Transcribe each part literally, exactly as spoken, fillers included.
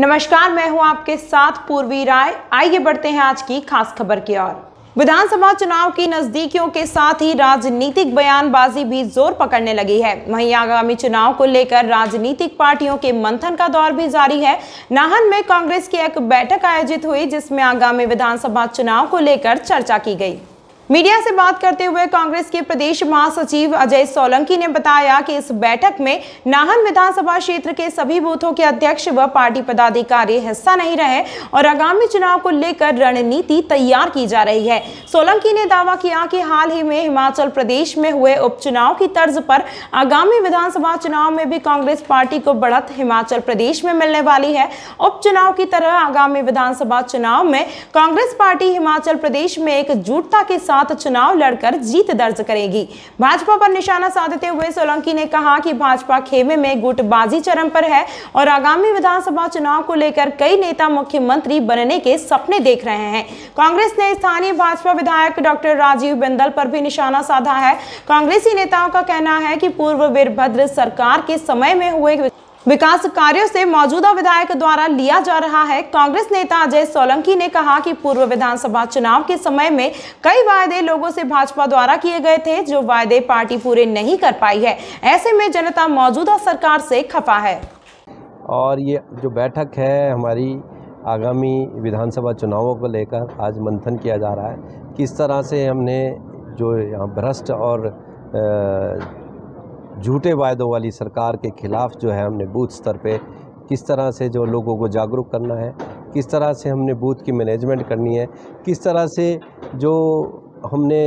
नमस्कार, मैं हूं आपके साथ पूर्वी राय। आइए बढ़ते हैं आज की खास खबर की ओर। विधानसभा चुनाव की नजदीकियों के साथ ही राजनीतिक बयानबाजी भी जोर पकड़ने लगी है। वहीं आगामी चुनाव को लेकर राजनीतिक पार्टियों के मंथन का दौर भी जारी है। नाहन में कांग्रेस की एक बैठक आयोजित हुई, जिसमें आगामी विधानसभा चुनाव को लेकर चर्चा की गई। मीडिया से बात करते हुए कांग्रेस के प्रदेश महासचिव अजय सोलंकी ने बताया कि इस बैठक में नाहन विधानसभा क्षेत्र के सभी बूथों के अध्यक्ष व पार्टी पदाधिकारी हिस्सा नहीं रहे और आगामी चुनाव को लेकर रणनीति तैयार की जा रही है। सोलंकी ने दावा किया कि हाल ही में हिमाचल प्रदेश में हुए उपचुनाव की तर्ज पर आगामी विधानसभा चुनाव में भी कांग्रेस पार्टी को बढ़त हिमाचल प्रदेश में मिलने वाली है। उपचुनाव की तरह आगामी विधानसभा चुनाव में कांग्रेस पार्टी हिमाचल प्रदेश में एकजुटता के चुनाव लड़कर जीत दर्ज करेगी। भाजपा पर निशाना साधते हुए सोलंकी ने कहा कि भाजपा खेमे में गुटबाजी चरम पर है और आगामी विधानसभा चुनाव को लेकर कई नेता मुख्यमंत्री बनने के सपने देख रहे हैं। कांग्रेस ने स्थानीय भाजपा विधायक डॉक्टर राजीव बंदल पर भी निशाना साधा है। कांग्रेसी नेताओं का कहना है कि पूर्व वीरभद्र सरकार के समय में हुए विकास कार्यों से मौजूदा विधायक द्वारा लिया जा रहा है। कांग्रेस नेता अजय सोलंकी ने कहा कि पूर्व विधानसभा चुनाव के समय में कई वायदे लोगों से भाजपा द्वारा किए गए थे, जो वायदे पार्टी पूरे नहीं कर पाई है। ऐसे में जनता मौजूदा सरकार से खफा है। और ये जो बैठक है हमारी आगामी विधानसभा चुनावों को लेकर आज मंथन किया जा रहा है। किस तरह से हमने जो यहाँ भ्रष्ट और आ, झूठे वायदों वाली सरकार के खिलाफ जो है हमने बूथ स्तर पे किस तरह से जो लोगों को जागरूक करना है, किस तरह से हमने बूथ की मैनेजमेंट करनी है, किस तरह से जो हमने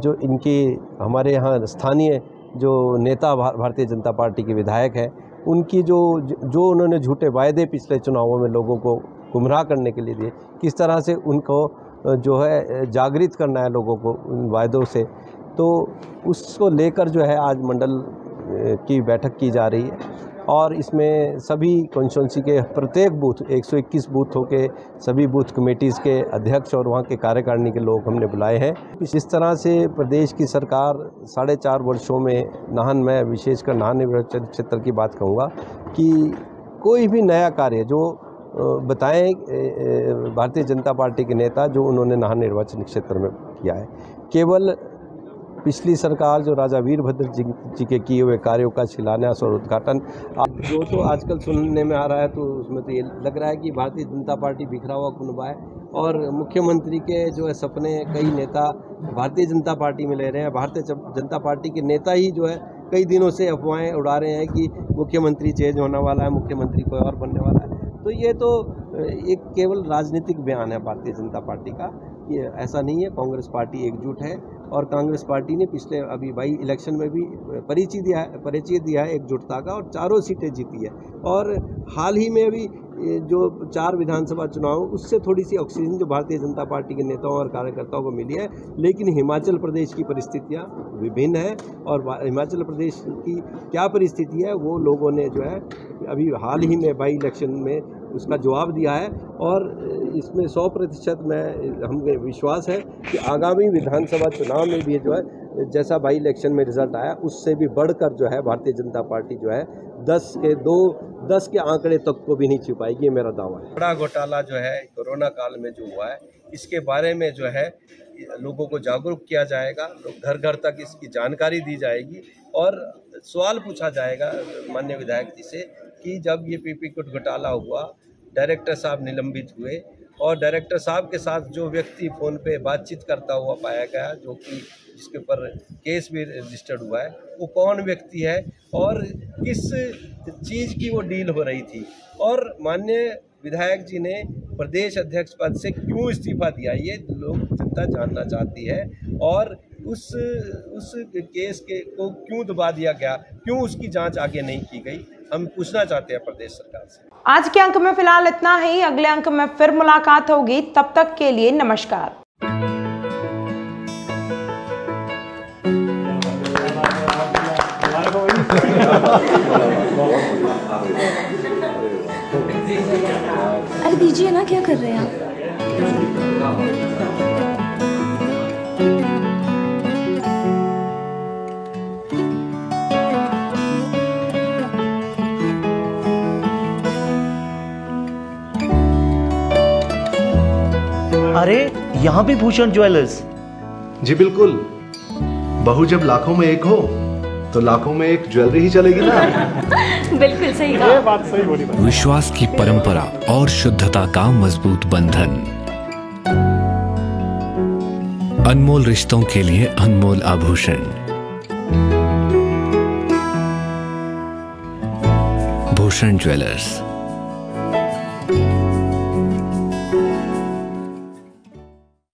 जो इनकी हमारे यहाँ स्थानीय जो नेता भारतीय जनता पार्टी के विधायक हैं उनकी जो जो उन्होंने झूठे वायदे पिछले चुनावों में लोगों को गुमराह करने के लिए दिए, किस तरह से उनको जो है जागृत करना है लोगों को उन वायदों से। तो उसको लेकर जो है आज मंडल की बैठक की जा रही है और इसमें सभी कॉन्स्टिट्यूंसी के प्रत्येक बूथ एक सौ इक्कीस बूथों के सभी बूथ कमेटीज़ के अध्यक्ष और वहाँ के कार्यकारिणी के लोग हमने बुलाए हैं। इस तरह से प्रदेश की सरकार साढ़े चार वर्षों में नाहन में, विशेषकर नाहन क्षेत्र की बात कहूँगा कि कोई भी नया कार्य जो बताएं भारतीय जनता पार्टी के नेता जो उन्होंने नाहन निर्वाचन क्षेत्र में किया है, केवल पिछली सरकार जो राजा वीरभद्र जी, जी के किए हुए कार्यों का शिलान्यास और उद्घाटन जो तो आजकल सुनने में आ रहा है, तो उसमें तो ये लग रहा है कि भारतीय जनता पार्टी बिखरा हुआ कुनबा है और मुख्यमंत्री के जो है सपने कई नेता भारतीय जनता पार्टी में ले रहे हैं। भारतीय जनता पार्टी के नेता ही जो है कई दिनों से अफवाहें उड़ा रहे हैं कि मुख्यमंत्री चेंज होने वाला है, मुख्यमंत्री कोई और बनने वाला है। तो ये तो एक केवल राजनीतिक बयान है भारतीय जनता पार्टी का, ये ऐसा नहीं है। कांग्रेस पार्टी एकजुट है और कांग्रेस पार्टी ने पिछले अभी बाई इलेक्शन में भी परिचय दिया है परिचय दिया है एकजुटता का और चारों सीटें जीती है। और हाल ही में भी जो चार विधानसभा चुनाव उससे थोड़ी सी ऑक्सीजन जो भारतीय जनता पार्टी के नेताओं और कार्यकर्ताओं को मिली है, लेकिन हिमाचल प्रदेश की परिस्थितियां विभिन्न है और हिमाचल प्रदेश की क्या परिस्थिति है वो लोगों ने जो है अभी हाल ही में बाई इलेक्शन में उसका जवाब दिया है। और इसमें सौ प्रतिशत में हमें विश्वास है कि आगामी विधानसभा चुनाव में भी जो है जैसा बाई इलेक्शन में रिजल्ट आया उससे भी बढ़कर जो है भारतीय जनता पार्टी जो है दस के दो दस के आंकड़े तक को भी नहीं छिपाएगी, मेरा दावा है। बड़ा घोटाला जो है कोरोना काल में जो हुआ है इसके बारे में जो है लोगों को जागरूक किया जाएगा, लोग घर घर तक इसकी जानकारी दी जाएगी और सवाल पूछा जाएगा माननीय विधायक जी से कि जब ये पीपी कुट घोटाला हुआ, डायरेक्टर साहब निलंबित हुए और डायरेक्टर साहब के साथ जो व्यक्ति फ़ोन पे बातचीत करता हुआ पाया गया, जो कि जिसके ऊपर केस भी रजिस्टर्ड हुआ है, वो कौन व्यक्ति है और किस चीज़ की वो डील हो रही थी और माननीय विधायक जी ने प्रदेश अध्यक्ष पद से क्यों इस्तीफा दिया, ये लोग जनता जानना चाहती है। और उस उस केस के को क्यों दबा दिया गया, क्यों उसकी जांच आगे नहीं की गई, हम पूछना चाहते हैं प्रदेश सरकार से। आज के अंक में फिलहाल इतना ही। अगले अंक में फिर मुलाकात होगी, तब तक के लिए नमस्कार। अरे दीजिए ना, क्या कर रहे हैं आप? अरे यहाँ भी भूषण ज्वेलर्स। जी बिल्कुल, बहू जब लाखों में एक हो तो लाखों में एक ज्वेलरी ही चलेगी ना। बिल्कुल सही कहा। ये बात सही बोली। विश्वास की परंपरा और शुद्धता का मजबूत बंधन, अनमोल रिश्तों के लिए अनमोल आभूषण, भूषण ज्वेलर्स।